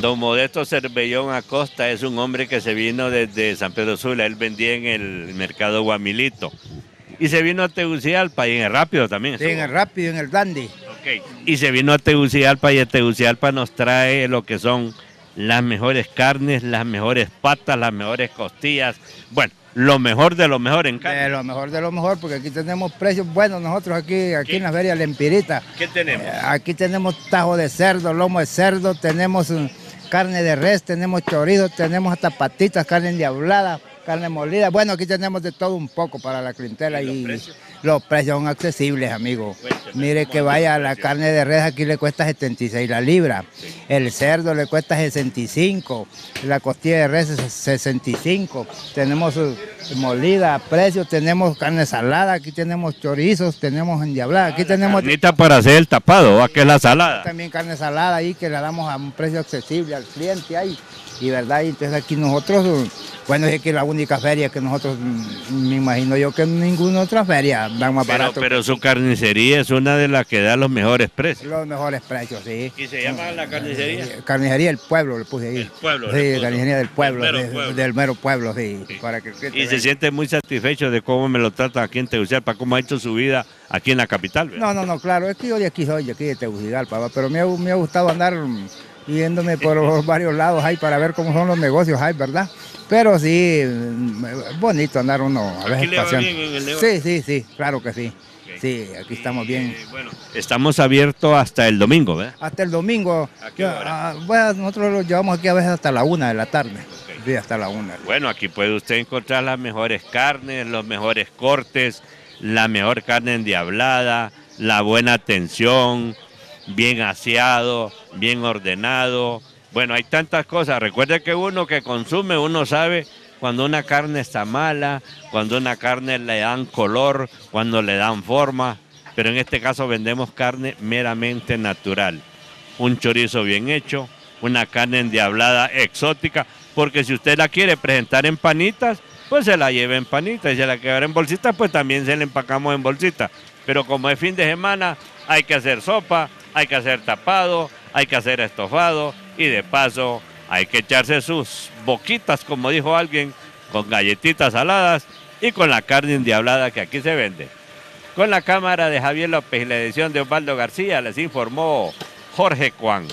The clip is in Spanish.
Don Modesto Cervellón Acosta es un hombre que se vino desde San Pedro Sula. Él vendía en el mercado Guamilito. Y se vino a Tegucigalpa y en el Rápido también. Sí, en el Rápido, en el Dandy. Okay. Y se vino a Tegucigalpa y a Tegucigalpa nos trae lo que son las mejores carnes, las mejores patas, las mejores costillas. Bueno, lo mejor de lo mejor en carne. De lo mejor, porque aquí tenemos precios buenos nosotros aquí en la feria Lempirita. ¿Qué tenemos? Aquí tenemos tajo de cerdo, lomo de cerdo, tenemos carne de res, tenemos chorizo, tenemos hasta patitas, carne endiablada, carne molida. Bueno, aquí tenemos de todo un poco para la clientela. ¿Y los precios son accesibles, amigo? Cuéntame. Mire que vaya, la carne de res aquí le cuesta 76 la libra, sí. El cerdo le cuesta 65, la costilla de res es 65, tenemos molida a precio, tenemos carne salada, aquí tenemos chorizos, tenemos endiablada, aquí tenemos... Carnita para hacer el tapado, ¿a que es la salada? También carne salada ahí que la damos a un precio accesible al cliente ahí, y verdad, y entonces aquí nosotros... Bueno, es que la única feria que nosotros, me imagino yo que ninguna otra feria dan más barato. Pero su carnicería es una de las que da los mejores precios. Los mejores precios, sí. ¿Y se llama la carnicería? Carnicería del pueblo, le puse ahí. El pueblo. Sí, carnicería del pueblo, del mero pueblo, sí. Sí. Para que y se siente muy satisfecho de cómo me lo tratan aquí en Tegucigalpa, cómo ha hecho su vida aquí en la capital, ¿verdad? No, claro, es que yo de aquí soy, de aquí de Tegucigalpa, pero me ha gustado andar yéndome por varios lados ahí para ver cómo son los negocios ahí, ¿verdad? Pero sí, bonito andar uno a veces paseando. Sí, claro que sí. Okay. Sí, aquí estamos bien. Bueno, estamos abiertos hasta el domingo, ¿verdad? Hasta el domingo. ¿A qué hora? Bueno, nosotros lo llevamos aquí a veces hasta la 1 de la tarde. Okay. Sí, hasta la 1. Bueno, aquí puede usted encontrar las mejores carnes, los mejores cortes, la mejor carne endiablada, la buena atención, bien aseado, bien ordenado. Bueno, hay tantas cosas. Recuerde que uno que consume, uno sabe cuando una carne está mala, cuando una carne le dan color, cuando le dan forma. Pero en este caso vendemos carne meramente natural. Un chorizo bien hecho, una carne endiablada exótica, porque si usted la quiere presentar en panitas, pues se la lleva en panitas. Y se la quebra en bolsitas, pues también se la empacamos en bolsitas. Pero como es fin de semana, hay que hacer sopa, hay que hacer tapado, hay que hacer estofado. Y de paso hay que echarse sus boquitas, como dijo alguien, con galletitas saladas y con la carne endiablada que aquí se vende. Con la cámara de Javier López y la edición de Osvaldo García les informó Jorge Cuán.